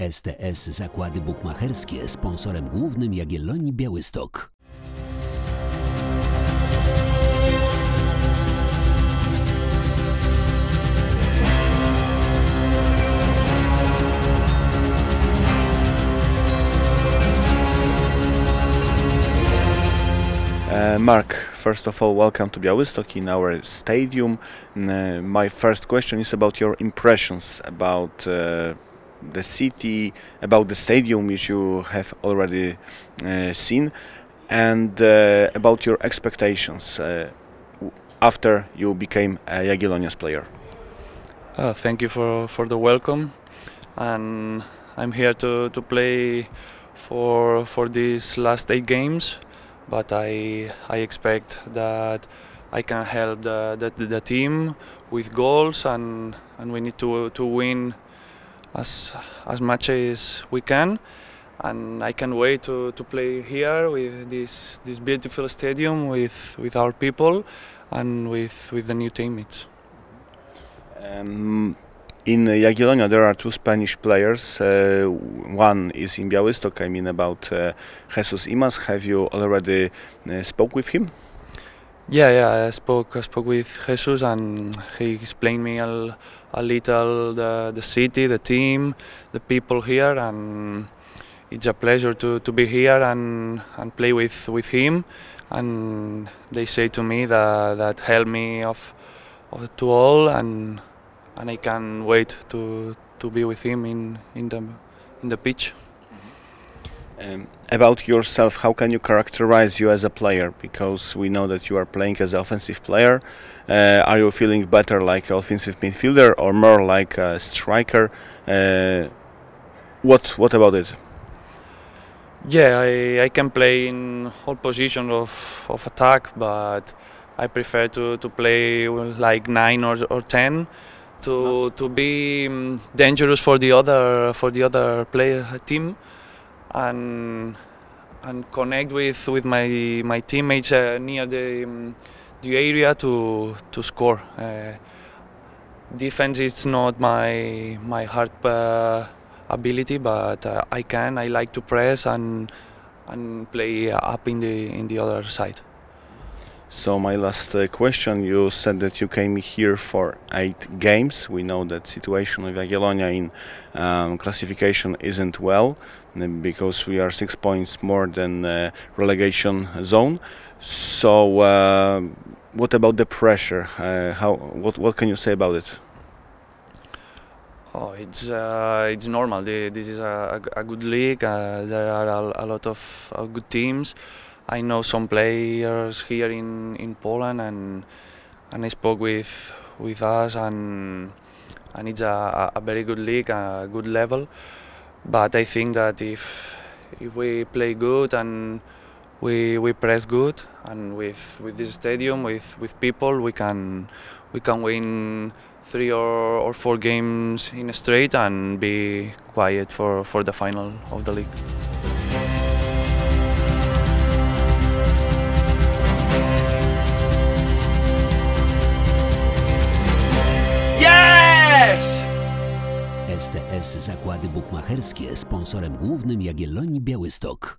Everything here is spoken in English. STS Zakłady Bukmacherskie, sponsorem głównym Jagiellonii Białystok. Mark, first of all, welcome to Białystok in our stadium. My first question is about your impressions about the city, about the stadium which you have already seen, and about your expectations after you became a Jagiellonia's player. Thank you for the welcome, and I'm here to play for these last 8 games. But I expect that I can help the team with goals, and we need to win as much as we can, and I can't wait to play here with this beautiful stadium with our people and with the new teammates. In Jagiellonia there are 2 Spanish players. One is in Białystok, I mean about Jesus Imas. Have you already spoke with him? Yeah, I spoke with Jesus, and he explained me a little the city, the team, the people here, and it's a pleasure to be here and play with him. And they say to me that helped me of to all, and I can't wait to be with him in the pitch. About yourself, how can you characterize you as a player? Because we know that you are playing as an offensive player. Are you feeling better like an offensive midfielder or more like a striker? What about it? Yeah, I can play in all positions of attack, but I prefer to play like 9 or 10. To be dangerous for the other player team, and connect with my teammates near the area to score. Defense is not my hard ability, but I like to press and play up in the other side. So my last question, you said that you came here for 8 games. We know that situation with Jagiellonia in classification isn't well, because we are 6 points more than relegation zone. So what about the pressure? What can you say about it? Oh, it's normal. This is a good league. There are a lot of good teams. I know some players here in Poland, and I spoke with us, and it's a very good league, a good level. But I think that if we play good and we press good, and with this stadium, with people, we can win 3 or 4 games in a straight and be quiet for the final of the league. STS Zakłady Bukmacherskie, sponsorem głównym Jagiellonii Białystok.